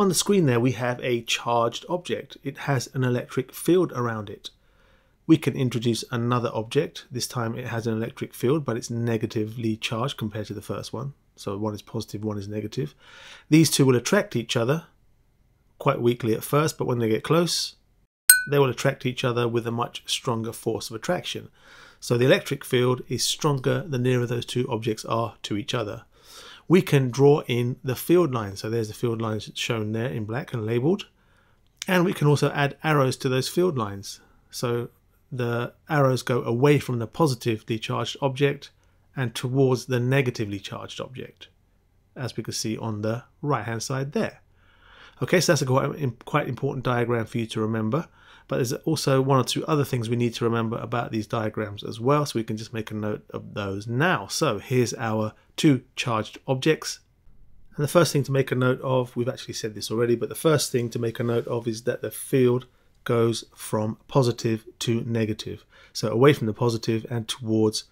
On the screen there we have a charged object. It has an electric field around it. We can introduce another object. This time it has an electric field, but it's negatively charged compared to the first one. So one is positive, one is negative. These two will attract each other quite weakly at first, but when they get close, they will attract each other with a much stronger force of attraction. So the electric field is stronger the nearer those two objects are to each other. We can draw in the field lines. So there's the field lines shown there in black and labeled. And we can also add arrows to those field lines. So the arrows go away from the positively charged object and towards the negatively charged object, as we can see on the right hand side there. Okay, so that's a quite important diagram for you to remember, but there's also one or two other things we need to remember about these diagrams as well, so we can just make a note of those now. So here's our two charged objects. And the first thing to make a note of, we've actually said this already, but the first thing to make a note of is that the field goes from positive to negative, so away from the positive and towards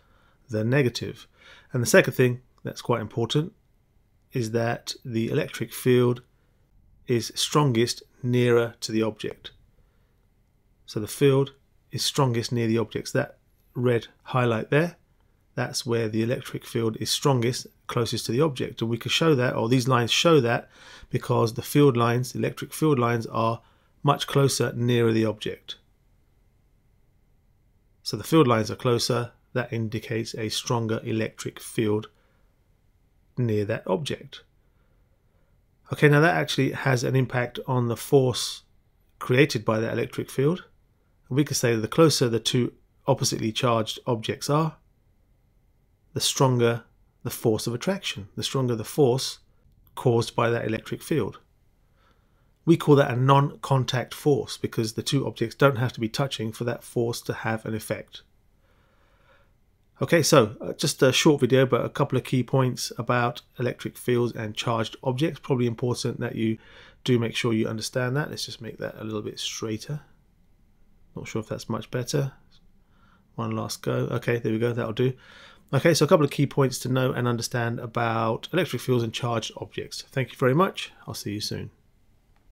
the negative. And the second thing that's quite important is that the electric field is strongest nearer to the object. So the field is strongest near the objects. That red highlight there, that's where the electric field is strongest, closest to the object. And we can show that, or these lines show that, because the field lines, the electric field lines, are much closer, nearer the object. So the field lines are closer, that indicates a stronger electric field near that object. Okay, now that actually has an impact on the force created by that electric field. We could say that the closer the two oppositely charged objects are, the stronger the force of attraction, the stronger the force caused by that electric field. We call that a non-contact force because the two objects don't have to be touching for that force to have an effect. Okay, so just a short video, but a couple of key points about electric fields and charged objects. Probably important that you do make sure you understand that. Let's just make that a little bit straighter. Not sure if that's much better. One last go. Okay, there we go, that'll do. Okay, so a couple of key points to know and understand about electric fields and charged objects. Thank you very much. I'll see you soon.